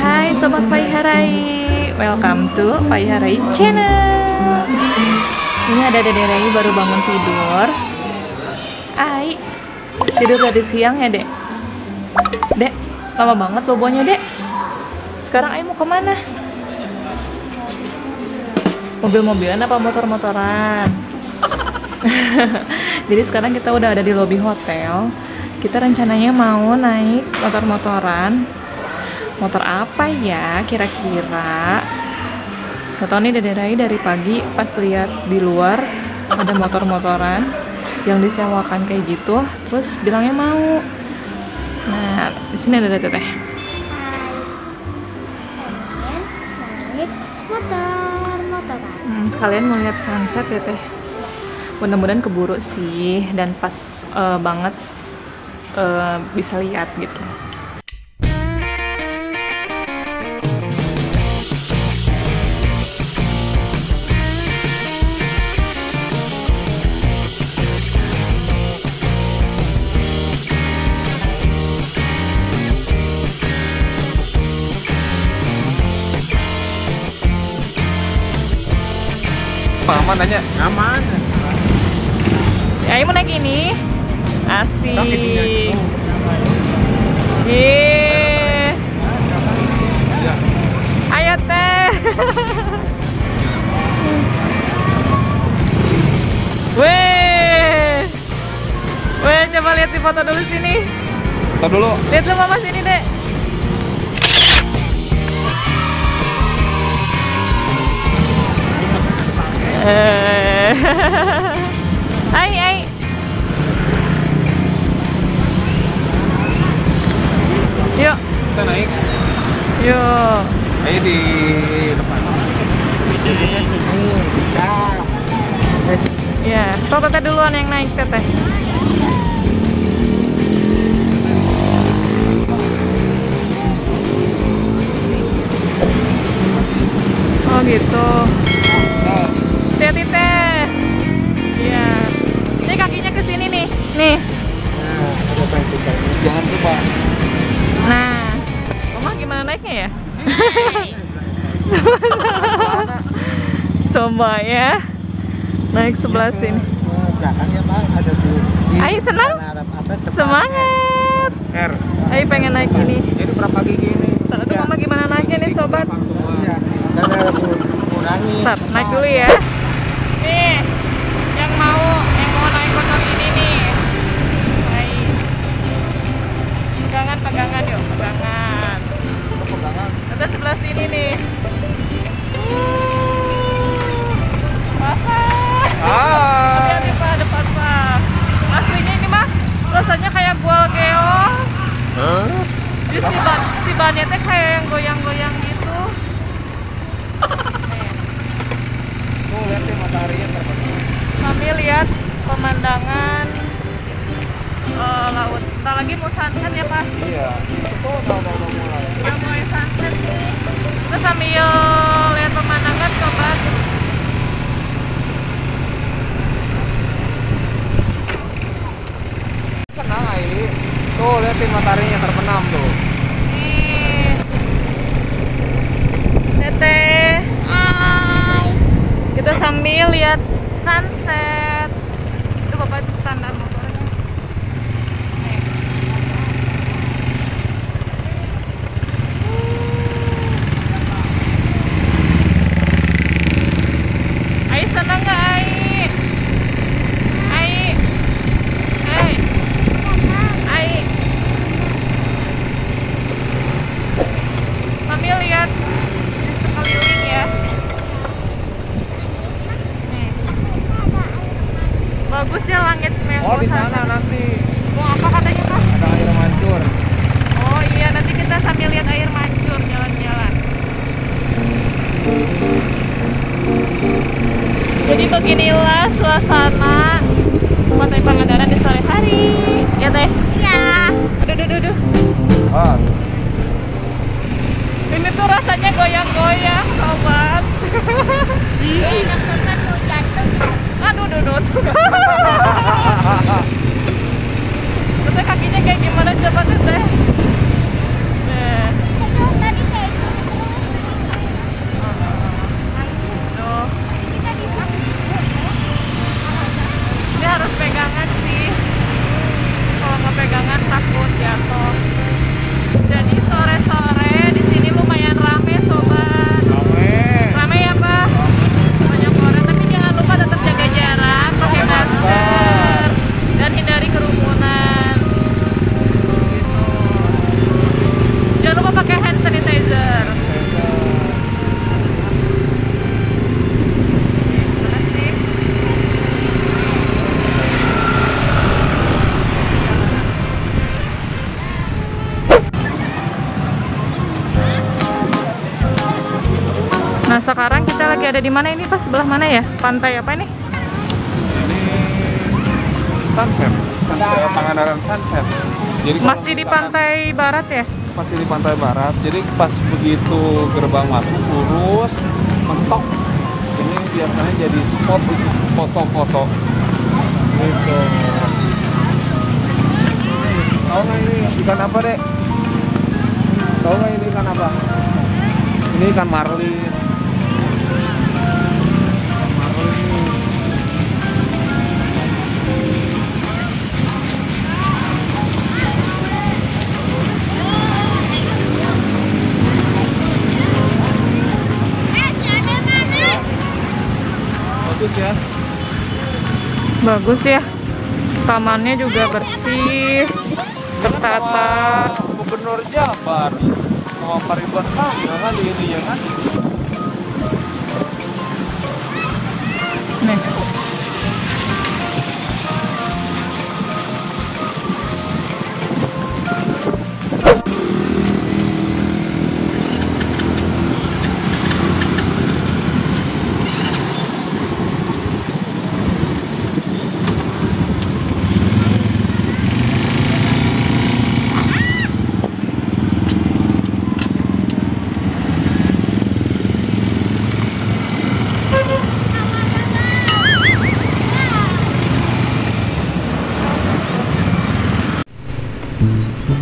Hai Sobat Faiha Rayi, welcome to Faiha Rayi Channel. Ini ada Dede Rayi baru bangun tidur. Ai, tidur tadi siang ya Dek? Dek, lama banget bobonya Dek. Sekarang Ai mau kemana? Mobil-mobilan apa motor-motoran? Jadi sekarang kita udah ada di lobi hotel. Kita rencananya mau naik motor-motoran. Motor apa ya kira-kira? Gak tau nih Dede Rayi dari pagi pas lihat di luar ada motor-motoran yang disewakan kayak gitu, terus bilangnya mau. Nah, di sini ada Teteh. Sekalian mau lihat sunset ya Teh. Mudah-mudahan keburu sih dan pas banget bisa lihat gitu. Aman aja, aman. Ya, mau naik ini, asik. Yeay. Ayo Teh. Weh, weh, coba lihat di foto dulu sini. Foto dulu. Lihat lu Mama sini Dek. Hai, hai. Yuk, kita naik. Yuk. Ayo di depan. Ya, so Teteh duluan yang naik Teteh. Oh gitu. Hati-hati Teh. Iya. Ini kakinya ke sini nih. Nih. Nah, ada tangkisan. Jangan lupa. Nah, Mama gimana naiknya ya? Coba ya. Naik sebelah sini. Belakang ya, Bang. Ada tuh. Ayo senang. Semangat. Ayo pengen naik ini. Jadi berapa gigi ini? Tadi Mama gimana naiknya nih, Sobat? Iya. Ada kurangi. Naik dulu ya. Nih, yang mau naik motor ini nih. Naik. Pegangan yuk, pegangan. Kita sebelah sini nih. Pasah. Hati-hati Pak, ada pasah. Aslinya ini mah rasanya kayak gua keong. Terus si bannya teh kayak yang goyang-goyang gitu. Lihat sih matahari yang terbenam. Kami lihat pemandangan laut. Kita lagi mau sunset ya Pak? Iya. Itu udah mulai. Udah mulai sunset nih. Terus sambil lihat pemandangan coba. Senang aja. Tuh lihat sih matahari yang terbenam tuh. Nih. Teteh. Kita sambil lihat sunset. Itu Bapak itu standar motornya. Nih. Ai senang nggak Ai? Ai, Ai, Ai. Sambil lihat sekeliling ya. Bagusnya langit merah. Oh di sana nanti. Mau apa katanya Pak? Ada air mancur. Oh iya, nanti kita sambil lihat air mancur jalan-jalan. Jadi beginilah suasana Pantai Pangandaran di sore hari. Ya Teh? Iya. Aduh. Wah. Ini tuh rasanya goyang-goyang Sobat. Aduh, dudut. Teteh kakinya kayak gimana coba teteh? Ini harus pegangan sih. Kalau nggak pegangan takut jatuh. Jadi sore-sore di sini lumayan rame sobat. Rame ya Pak? Banyak orang, tapi jangan lupa tetap jaga jarak, pakai masker dan hindari kerumunan. Gitu. Jangan lupa pakai hand sanitizer. Nah sekarang kita lagi ada di mana ini Pak? Sebelah mana ya? Pantai apa ini? Ini sunset. Pantai Pangandaran sunset. Jadi masih di pantai barat ya? Masih di pantai barat. Jadi pas begitu gerbang masuk lurus, mentok. Ini biasanya jadi spot foto-foto. Gitu. Tahu nggak ini ikan apa dek? Tahu nggak ini ikan apa? Ini ikan marlin. Bagus ya, tamannya juga bersih, tertata. Gubernur Jabar sama Pak Ridwan Kamil kali ini ya kan? Nih.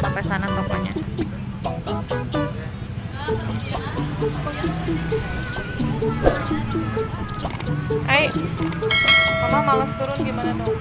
Sampai sana tokonya. Hai, mama malas turun gimana dong?